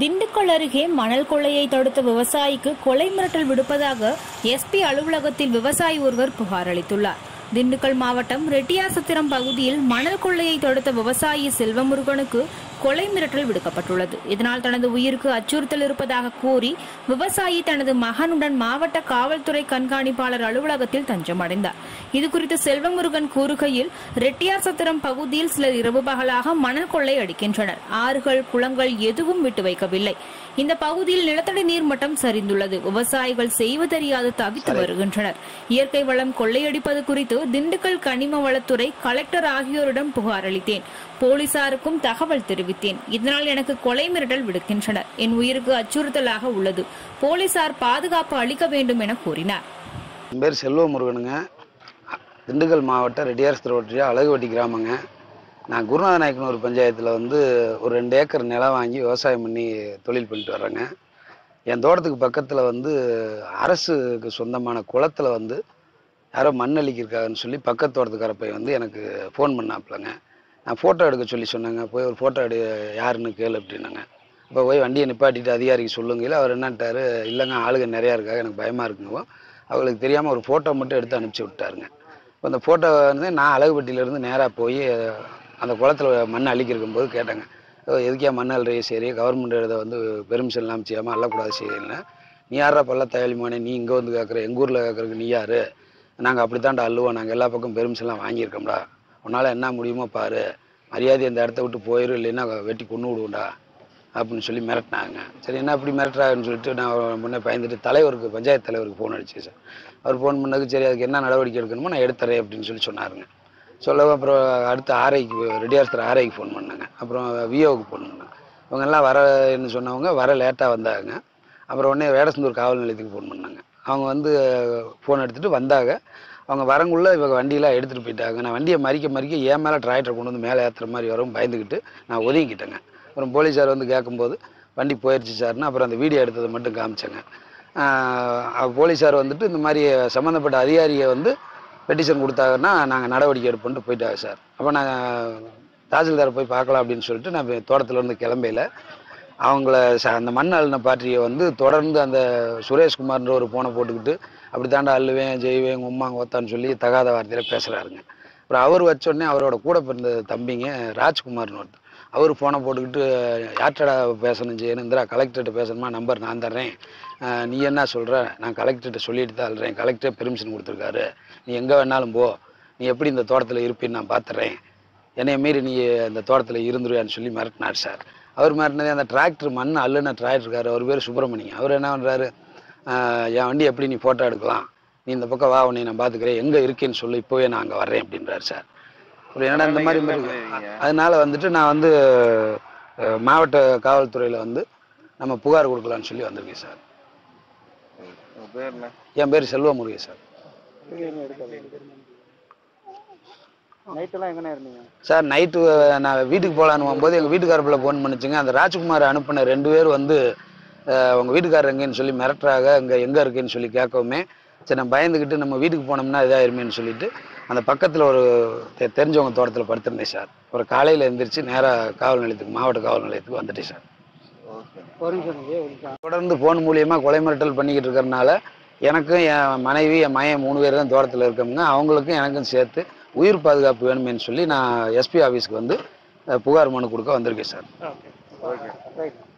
திண்டுக்கல் அருகே மணல் கொள்ளையை தடுத்த விவசாயிக்கு கொலை மிரட்டல் விடுப்பதாக எஸ்பி அலுவலகத்தில் விவசாயி ஒருவர் புகார் அளித்துள்ளார். திண்டுக்கல் மாவட்டம் ரெட்டியாசத்திரம் பகுதியில் மணல் கொள்ளையை தடுத்த விவசாயி செல்வமுருகனுக்கு கொலை மிரட்டல் விடுக்கப்பட்டுள்ளது. இதனால் தனது உயிருக்கு அச்சுறுத்தல் இருப்பதாக கூறி விவசாயி தனது மகனுடன் மாவட்ட காவல்துறை கண்காணிப்பாளர் அலுவலகத்தில் தஞ்சமடைந்தார். இதுகுறித்து செல்வமுருகன் கூறுகையில், ரெட்டியாசத்திரம் பகுதியில் சிலர் இரவு பகலாக மணல் கொள்ளை அடிக்கின்றனர். ஆறுகள், குளங்கள் எதுவும் விட்டு வைக்கவில்லை. இந்த பகுதியில் நிலத்தடி நீர் மட்டம் சரிந்துள்ளது. விவசாயிகள் செய்வதறியாது தவித்து வருகின்றனர். இயற்கை வளம் கொள்ளையடிப்பது குறித்து திண்டுக்கல் கனிம வளத்துறை, கலெக்டர் ஆகியோரிடம் புகார் அளித்தேன். போலீசாருக்கும் தகவல் தெரிவித்தேன். இதனால் எனக்கு கொலை மிரட்டல் விடுக்கின்றனர். என் உயிருக்கு அச்சுறுத்தலாக உள்ளது. போலீசார் பாதுகாப்பு அளிக்க வேண்டும் என கூறினார். என் பேர் செல்வமுருகனுங்க. திண்டுக்கல் மாவட்டம் ரெட்டியாரஸ்திர ஒற்றியா அழகுவட்டி கிராமங்க. நான் குருநாத நாயக்கனூர் பஞ்சாயத்தில் ஒரு 2 ஏக்கர் நிலம் வாங்கி விவசாயம் பண்ணி தொழில் பண்ணிட்டு வர்றேங்க. என் தோட்டத்துக்கு பக்கத்தில் அரசுக்கு சொந்தமான குளத்தில் யாரோ மண் அளிக்கிருக்காங்கன்னு சொல்லி பக்கத்து தோட்டத்துக்கார போய் எனக்கு ஃபோன் பண்ணாப்பிலங்க. நான் ஃபோட்டோ எடுக்க சொல்லி சொன்னாங்க. போய் ஒரு ஃபோட்டோ எடு, யாருன்னு கேளு அப்படின்னாங்க. இப்போ போய் வண்டியை நிப்பாட்டிட்டு அதிகாரிக்கு சொல்லுங்கள்ல, அவர் என்னன்ட்டார், இல்லைங்க ஆளுங்க நிறையா இருக்காங்க, எனக்கு பயமாக இருக்குங்கோ. அவங்களுக்கு தெரியாமல் ஒரு ஃபோட்டோ மட்டும் எடுத்து அனுப்பிச்சி விட்டாருங்க. இப்போ அந்த ஃபோட்டோ நான் அழகுப்பட்டியிலேருந்து நேராக போய் அந்த குளத்தில் மண் அழிக்கிருக்கும்போது கேட்டாங்க, எதுக்கே மண் அல்றையே, சரி கவர்மெண்ட் இதை பெர்மிஷன் இல்லாமல் செய்யாமல் அள்ளக்கூடாது செய்யலைன்னா, நீ யாரா பல்ல தயாரிமானே, நீ இங்கே கேட்குற, எங்கள் ஊரில் கேட்குறக்கு நீ யார், நாங்கள் அப்படி தான்டா அள்ளுவோம், நாங்கள் எல்லா பக்கம் பெர்மிஷன்லாம் வாங்கியிருக்கோம்டா, உன்னால் என்ன முடியுமோ பாரு, மரியாதை இந்த இடத்த விட்டு போயிடும், இல்லைன்னா வெட்டி கொண்டு விடுவோம்டா அப்படின்னு சொல்லி மிரட்டினாங்க. சரி என்ன அப்படி மிரட்டுறாங்கன்னு சொல்லிட்டு நான் முன்னே பயந்துட்டு தலைவருக்கு, பஞ்சாயத்து தலைவருக்கு ஃபோன் அடிச்சு சார். அவர் ஃபோன் பண்ணதுக்கு சரி அதுக்கு என்ன நடவடிக்கை எடுக்கணுமோ நான் எடுத்துறேன் அப்படின்னு சொல்லி சொன்னாருங்க. சொல்லவும் அப்புறம் அடுத்த ஆர்ஐக்கு, ரெட்டியாரஸ்திர ஆர்ஐக்கு ஃபோன் பண்ணாங்க. அப்புறம் விஓவுக்கு ஃபோன் பண்ணாங்க. அவங்க எல்லாம் வரன்னு சொன்னவங்க வர லேட்டாக வந்தாங்க. அப்புறம் உடனே வேடசந்தூர் காவல் நிலையத்துக்கு ஃபோன் பண்ணாங்க. அவங்க ஃபோன் எடுத்துகிட்டு வந்தாங்க. அவங்க வரங்குள்ளே இவங்க வண்டியெலாம் எடுத்துகிட்டு போயிட்டாங்க. நான் வண்டியை மறிக்க ஏன் மேலே டிராக்டரை கொண்டு மேலே ஏற்றுற மாதிரி வரும் பயந்துக்கிட்டு நான் ஒதுங்கிக்கிட்டேங்க. அப்புறம் போலீஸார் கேட்கும்போது வண்டி போயிடுச்சு சார்னு அப்புறம் அந்த வீடியோ எடுத்ததை மட்டும் காமிச்சேங்க. போலீஸார் இந்த மாதிரி சம்மந்தப்பட்ட அதிகாரியை பெட்டிஷன் கொடுத்தாங்கன்னா நாங்கள் நடவடிக்கை எடுப்போன்ட்டு போயிட்டாங்க சார். அப்போ நாங்கள் தாசில்தாரை போய் பார்க்கலாம் அப்படின்னு சொல்லிட்டு நான் தோட்டத்துலேருந்து கிளம்பையில் அவங்கள அந்த மண் அள்ளின பார்ட்டியை தொடர்ந்து அந்த சுரேஷ்குமார்ன்ற ஒரு போனை போட்டுக்கிட்டு அப்படி தாண்டா அள்ளுவேன், ஜெய்வேன், உம்மாங்க ஓத்தான்னு சொல்லி தகாத வார்த்தையில் பேசுகிறாருங்க. அப்புறம் அவர் வச்சோடனே அவரோட கூட பிறந்த தம்பிங்க ராஜ்குமார்னு ஒருத்தர், அவர் ஃபோனை போட்டுக்கிட்டு யார்ட்டடா பேசணும் செய்யணும், இந்திரா கலெக்டர்கிட்ட பேசணுமா, நம்பர் நான் தர்றேன், நீ என்ன சொல்கிற, நான் கலெக்டர்கிட்ட சொல்லிட்டு தான் அல்றேன், கலெக்டரே பெர்மிஷன் கொடுத்துருக்காரு, நீ எங்கே வேணாலும் போ, நீ எப்படி இந்த தோட்டத்தில் இருப்பின்னு நான் பார்த்துறேன், என்னைய மீறி நீ இந்த தோட்டத்தில் இருந்துருவியான்னு சொல்லி மிரட்டினார் சார். அவர் மிரட்டினதே அந்த டிராக்டர் மண் அள்ளுன டிராக்டருக்காரு, அவர் பேர் சுப்பிரமணியம், அவர் என்ன பண்ணுறாரு, என் வண்டி எப்படி நீ ஃபோட்டோ எடுக்கலாம், நீ இந்த பக்கம் வா, உன்னை நான் பார்த்துக்கிறேன், எங்கே இருக்கேன்னு சொல்லி இப்போவே நான் அங்கே வர்றேன் அப்படின்றார் சார். என்னடா இந்த மாதிரி அதனால நான் மாவட்ட காவல்துறையில் நம்ம புகார் கொடுக்கலான்னு சொல்லி வந்திருக்கேன் சார். என் பேர் செல்வமுருகன் சார். சார் நைட்டு நான் வீட்டுக்கு போகலான்னு போது எங்கள் வீட்டுக்காரப்பில் ஃபோன் பண்ணிச்சுங்க. அந்த ராஜ்குமார் அனுப்பின 2 பேர் உங்கள் வீட்டுக்காரர் எங்கேன்னு சொல்லி மிரட்டுறாங்க, எங்கே இருக்குன்னு சொல்லி கேட்கவுமே சரி நான் பயந்துக்கிட்டு நம்ம வீட்டுக்கு போனோம்னா இதாகிருமேன்னு சொல்லிட்டு அந்த பக்கத்தில் ஒரு தெரிஞ்சவங்க தோட்டத்தில் படுத்திருந்தேன் சார். ஒரு காலையில் எழுந்திரிச்சு நேராக காவல் நிலையத்துக்கு, மாவட்ட காவல் நிலையத்துக்கு வந்துட்டேன் சார். தொடர்ந்து ஃபோன் மூலியமாக கொலை மிரட்டல் பண்ணிக்கிட்டு இருக்கிறனால எனக்கும் என் மனைவி, என் மகன் 3 பேர் தான் தோட்டத்தில் இருக்கோம்னா, அவங்களுக்கும் எனக்கும் சேர்த்து உயிர் பாதுகாப்பு வேணுமேன்னு சொல்லி நான் எஸ்பி ஆஃபீஸ்க்கு புகார் மனு கொடுக்க வந்திருக்கேன் சார்.